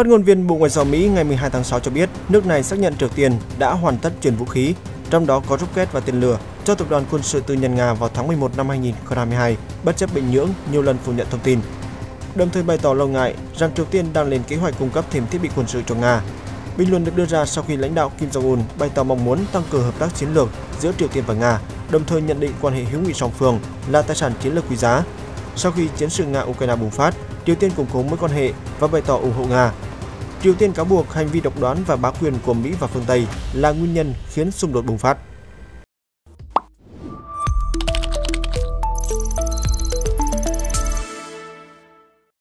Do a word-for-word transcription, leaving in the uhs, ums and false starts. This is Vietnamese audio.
Phát ngôn viên Bộ Ngoại giao Mỹ ngày mười hai tháng sáu cho biết nước này xác nhận Triều Tiên đã hoàn tất chuyển vũ khí, trong đó có rocket và tên lửa, cho tập đoàn quân sự tư nhân Nga vào tháng mười một năm hai nghìn không trăm hai mươi hai, bất chấp Bình Nhưỡng nhiều lần phủ nhận thông tin. Đồng thời bày tỏ lo ngại rằng Triều Tiên đang lên kế hoạch cung cấp thêm thiết bị quân sự cho Nga. Bình luận được đưa ra sau khi lãnh đạo Kim Jong-un bày tỏ mong muốn tăng cường hợp tác chiến lược giữa Triều Tiên và Nga, đồng thời nhận định quan hệ hữu nghị song phương là tài sản chiến lược quý giá. Sau khi chiến sự Nga-Ukraine bùng phát, Triều Tiên củng cố mối quan hệ và bày tỏ ủng hộ Nga. Triều Tiên cáo buộc hành vi độc đoán và bá quyền của Mỹ và phương Tây là nguyên nhân khiến xung đột bùng phát.